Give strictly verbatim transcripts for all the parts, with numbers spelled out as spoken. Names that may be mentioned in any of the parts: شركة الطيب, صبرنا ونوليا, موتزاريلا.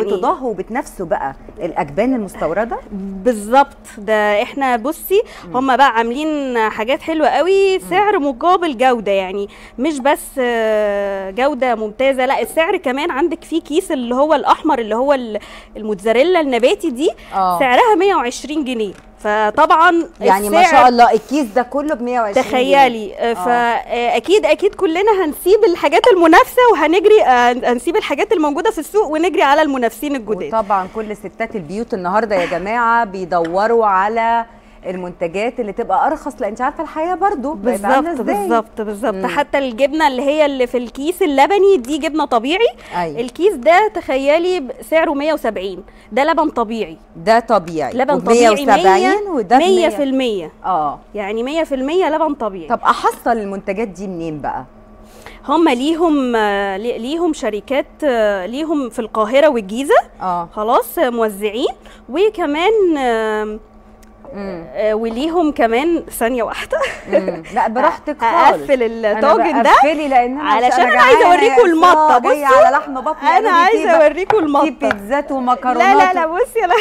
وتضاهوا بتنافسوا بقى الاجبان المستورده. بالظبط، ده احنا بصي هم بقى عاملين حاجات حلوه قوي، سعر مقابل جوده، يعني مش بس جوده ممتازه، لا السعر كمان عندك فيه كيس اللي هو الاحمر اللي هو الموتزاريلا النباتي دي أوه. سعرها مية وعشرين جنيه، فطبعا يعني ما شاء الله الكيس ده كله ب مية وعشرين، تخيلي. فاكيد اكيد كلنا هنسيب الحاجات المنافسه وهنجري هنسيب الحاجات الموجوده في السوق ونجري على المنافسين الجداد. طبعا كل ستات البيوت النهارده يا جماعه بيدوروا على المنتجات اللي تبقى ارخص، لان انت عارفه الحياه برضو. بالظبط بالظبط بالظبط، حتى الجبنه اللي هي اللي في الكيس اللبني دي جبنه طبيعي. أيوة. الكيس ده تخيلي سعره مية وسبعين، ده لبن طبيعي، ده طبيعي لبن طبيعي مية وسبعين، وده مية في المية اه يعني مية في المية لبن طبيعي. طب احصل المنتجات دي منين بقى؟ هم ليهم ليهم شركات، ليهم في القاهره والجيزه اه خلاص موزعين، وكمان وليهم كمان ثانيه واحده. لا براحتك خالص، اقفل الطاجن ده علشان انا عايزه اوريكم المطه. بصي على لحمه بطني، انا عايزه اوريكم المطه، في بيتزات ومكرونات. لا لا لا بصي انا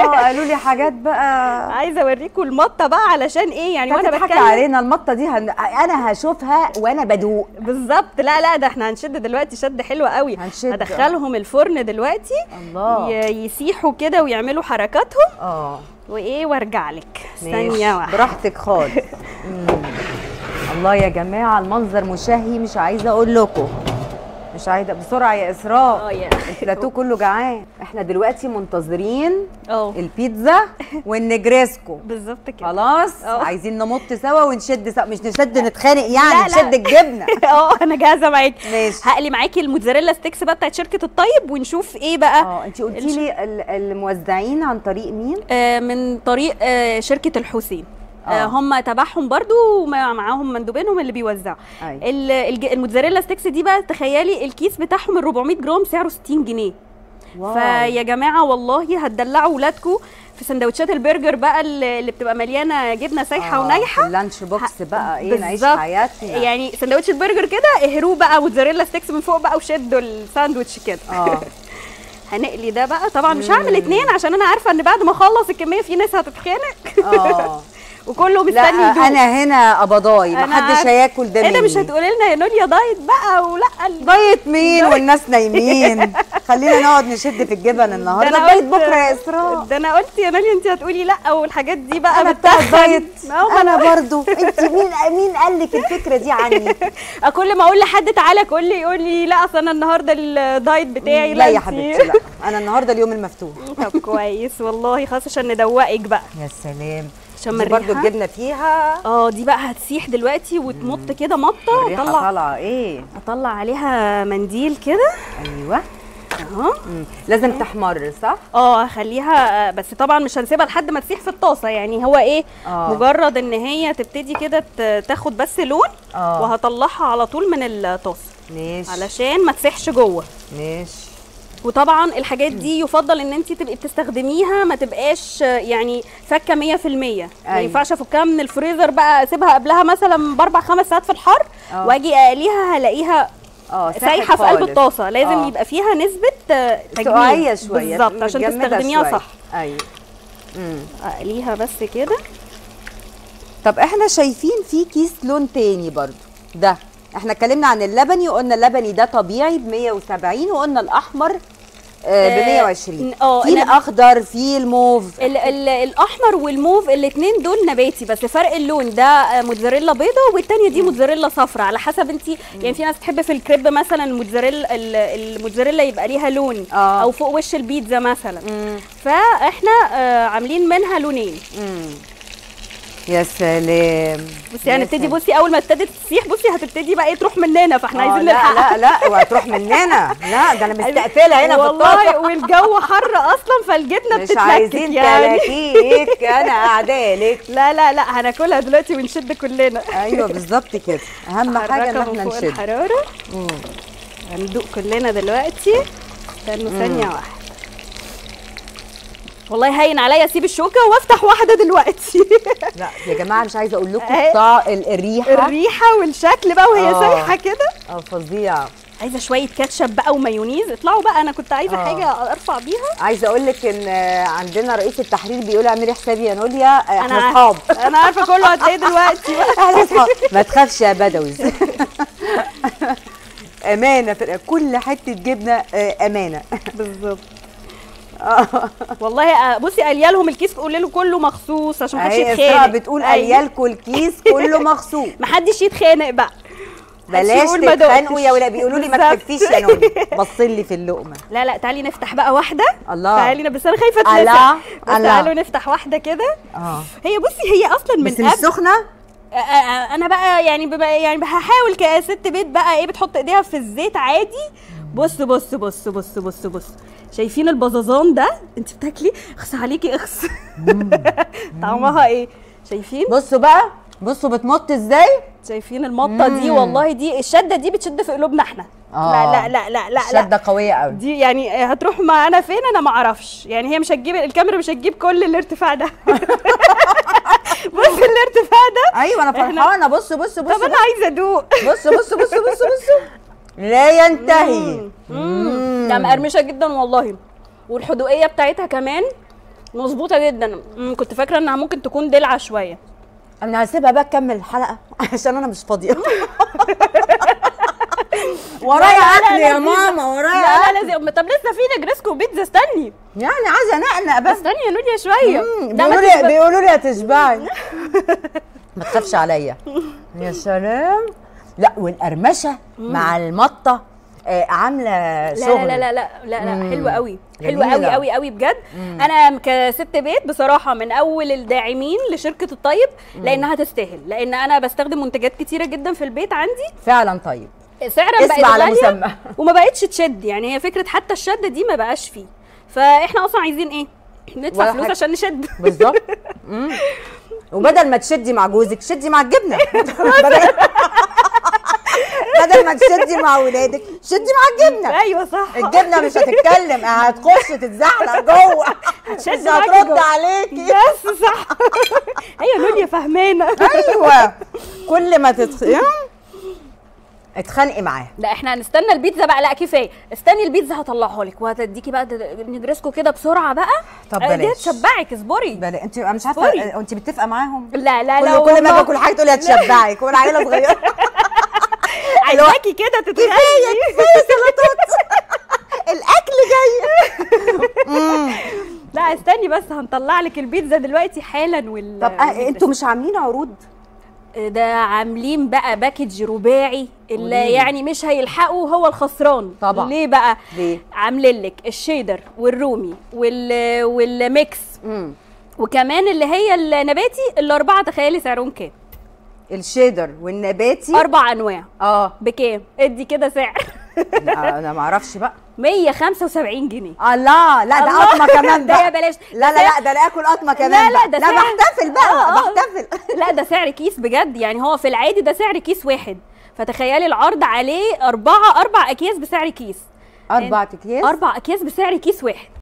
اه قالوا لي حاجات بقى، عايزه اوريكم المطه بقى علشان ايه يعني، وانا بتكلم علينا المطه دي هن... انا هشوفها وانا بدوق. بالظبط، لا لا ده احنا هنشد دلوقتي شد حلو قوي، هنشد. هدخلهم الفرن دلوقتي الله. يسيحوا كده ويعملوا حركاتهم اه وايه، وارجع لك ثانيه واحده براحتك خالص. الله يا جماعه المنظر مشهي، مش عايزه اقول لكم، مش عايزه. بسرعه يا اسراء، البلاتو كله جعان. احنا دلوقتي منتظرين اه البيتزا والنجريسكو. بالظبط كده خلاص، عايزين نمط سوا ونشد سوا، مش نشد نتخانق يعني، نشد الجبنه. اه انا جاهزه معاكي، ماشي. هقلي معاكي الموتزاريلا ستيكس بقى بتاعت شركه الطيب، ونشوف ايه بقى. اه انت قلتي لي الموزعين عن طريق مين؟ آه من طريق آه شركه الحسين. آه. هم تبعهم برضو ومعاهم مندوبينهم اللي بيوزعوا. الموتزاريلا ستيكس دي بقى تخيلي الكيس بتاعهم ال أربعمية جرام سعره ستين جنيه. واو. فيا جماعه والله هتدلعوا اولادكم في سندوتشات البرجر بقى اللي بتبقى مليانه جبنه سايحه آه. ونايحه، اللانش بوكس بقى ايه، نعيش حياتنا يعني. سندوتش البرجر كده اهروه بقى موتزاريلا ستيكس من فوق بقى وشدوا الساندوتش كده اه هنقلي ده بقى. طبعا مش هعمل اتنين عشان انا عارفه ان بعد ما اخلص الكميه في ناس هتتخانق اه وكله مستني يدوق. لا انا هنا ابضاي، محدش هياكل ده مني. انا مش هتقولي لنا يا نوليا دايت بقى ولا ال... دايت مين والناس نايمين. خلينا نقعد نشد في الجبن النهارده، دايت بكره يا اسراء. ده انا قلت يا نوليا انت هتقولي لا والحاجات دي بقى، انا بتاع دايت انا برضو. انت مين مين قال لك الفكره دي عني؟ كل ما اقول لحد تعالى كل يقول لي لا اصل انا النهارده الدايت بتاعي. لا يا حبيبتي لا، انا النهارده اليوم المفتوح. طب كويس والله، خلاص عشان ندوقك بقى. يا سلام، دي برضو الجبنه فيها اه دي بقى هتسيح دلوقتي وتمط كده مطه. اطلع طالعه ايه، اطلع عليها منديل كده. ايوه اهو، لازم إيه؟ تحمر صح. اه هخليها بس طبعا مش هنسيبها لحد ما تسيح في الطاسه، يعني هو ايه أوه. مجرد ان هي تبتدي كده تاخد بس لون أوه. وهطلعها على طول من الطاسه، ماشي، علشان ما تسيحش جوه، ماشي. وطبعا الحاجات دي يفضل ان انت تبقي بتستخدميها، ما تبقاش يعني فكه مية في المية. أيوة. ما ينفعش افكها من الفريزر بقى، اسيبها قبلها مثلا باربع خمس ساعات في الحر واجي اقليها هلاقيها سايحه في قلب الطاسه. لازم أوه. يبقى فيها نسبه سقعيه شويه بالظبط عشان تستخدميها صح. ايوه اقليها بس كده. طب احنا شايفين في كيس لون تاني برضو، ده احنا اتكلمنا عن اللبني وقلنا اللبني ده طبيعي ب مية وسبعين، وقلنا الاحمر ب مية وعشرين. اه في الاخضر، في الموف. ال ال الاحمر والموف الاثنين دول نباتي، بس فرق اللون، ده موتزاريلا بيضاء والثانيه دي موتزاريلا صفراء، على حسب انت يعني. في ناس تحب في الكريب مثلا الموتزاريلا الموتزاريلا يبقى ليها لون آه. او فوق وش البيتزا مثلا مم. فاحنا آه عاملين منها لونين. مم. يا سلام. بصي هنبتدي، بصي اول ما ابتدت تسيح بصي هتبتدي بقى ايه تروح مننا، فاحنا عايزين نلحق. لا لا لا وهتروح مننا، لا ده انا مستقفله هنا في الطاسه والجو حر اصلا، فالجبنه بتتلكك يعني، مش عايزين تلاكيك انا اعدالك. لا لا لا هناكلها دلوقتي ونشد كلنا. ايوه بالظبط كده، اهم حاجه ان احنا نشد الحراره. امم هندوق كلنا دلوقتي، استنوا ثانيه واحده. والله هين عليا اسيب الشوكه وافتح واحده دلوقتي. لا يا جماعه مش عايزه اقول لكم الريحه الريحه والشكل بقى وهي سايحه كده اه فظيعه. عايزه شويه كاتشب بقى ومايونيز، اطلعوا بقى، انا كنت عايزه آه. حاجه ارفع بيها. عايزه اقول لك ان عندنا رئيس التحرير بيقول اعملي حسابي يا نوليا احنا اصحاب. انا عارفه كله هتلاقيه دلوقتي احنا اصحاب، ما تخافش يا بدوي. امانه في كل حته جبنه، امانه بالظبط. والله بصي قاليه لهم الكيس، قولي له كله مخصوص عشان محدش يتخانق. بتقول قاليه لكم الكيس كله مخصوص، محدش يتخانق بقى، بلاش تتخانقوا يا ولاد. بيقولوا لي ما تخفيش يا نوني، بصلي في اللقمه. لا لا تعالي نفتح بقى واحده. الله، تعالي، بس انا خايفه اتلسع. تعالوا نفتح واحده كده. اه هي بصي هي اصلا من قبل سخنه. انا بقى يعني يعني هحاول كست بيت بقى ايه، بتحط ايديها في الزيت عادي. بص بص بص بص بص بص، شايفين البزازان ده؟ انت بتاكلي اخس عليكي اخس. طعمها ايه؟ شايفين؟ بصوا بقى، بصوا بتمط ازاي؟ شايفين المطه دي؟ والله دي الشده دي بتشد في قلوبنا احنا. آه لا لا لا لا لا، شده قويه قوي دي، يعني هتروح معانا فين انا ما اعرفش، يعني هي مش هتجيب الكاميرا، مش هتجيب كل الارتفاع ده. بص الارتفاع ده. ايوه انا فرحانه. بص بص بص، طب انا عايزه ادوق. بص بص بص بص بص، لا ينتهي. امم ده مقرمشه جدا والله، والحدوقيه بتاعتها كمان مظبوطه جدا. كنت فاكره انها ممكن تكون دلعه شويه. انا هسيبها بقى تكمل الحلقه عشان انا مش فاضيه. ورايا اكل يا ماما، ورايا. لا لا لازم، طب لسه في نجرسكو وبيتزا، استني يعني عايزه نقنق بس، استني يا نوليا شويه. بيقولوا لي بيقولوا لي هتشبعي. ما تخافش عليا. يا سلام. لا والقرمشه مع المطه آه عامله شغل. لا لا لا لا لا, لا حلوه قوي، حلوه قوي قوي قوي بجد. مم. انا كست بيت بصراحه من اول الداعمين لشركه الطيب، لانها تستاهل، لان انا بستخدم منتجات كتيره جدا في البيت عندي فعلا. طيب سعرها بقى على مسمى وما بقتش تشد، يعني هي فكره حتى الشده دي ما بقاش فيه، فاحنا اصلا عايزين ايه؟ ندفع فلوس عشان نشد. بالظبط. وبدل ما تشدي مع جوزك شدي مع الجبنه. بدل ما تشدي مع ولادك شدي مع الجبنه. ايوه صح، الجبنه مش هتتكلم، هتخش تتزحلق جوه، هتشد، هترد عليكي. بس صح. ايوه نوليا فهمانه. ايوه كل ما تتخ اتخانقي معاها. لا احنا هنستنى البيتزا بقى. لا كفايه، استني البيتزا هطلعها لك وهتديكي بقى نجرسكو كده بسرعه بقى. طب بلاش دي هتشبعك، اصبري. بلاش انت مش عارفه انت بتتفقي معاهم. لا لا لا كل ما باكل حاجه تقولي هتشبعك وانا عيله صغيره. عايزاكي كده تتخانقي. كفايه كفايه سلطات. الاكل جاي. لا استني بس هنطلع لك البيتزا دلوقتي حالا. وال طب انتوا مش عاملين عروض؟ ده عاملين بقى باكج رباعي اللي يعني مش هيلحقوا هو الخسران طبعا. ليه بقى؟ ليه؟ عاملين لك الشيدر والرومي وال والميكس، مم. وكمان اللي هي النباتي، الاربعه تخيلي سعرهم كام؟ الشيدر والنباتي اربع انواع اه بكام؟ ادي كده سعر. لا انا ما اعرفش بقى. مية وخمسة وسبعين جنيه. الله، لا ده قطمه كمان بقى. ده يا بلاش. لا لا لا ده لا اكل قطمه كمان. لا لا ده بحتفل بقى، بحتفل. لا ده سعر كيس بجد، يعني هو في العادي ده سعر كيس واحد، فتخيلي العرض عليه اربعه، اربع اكياس بسعر كيس. اربع اكياس؟ اربع اكياس بسعر كيس واحد.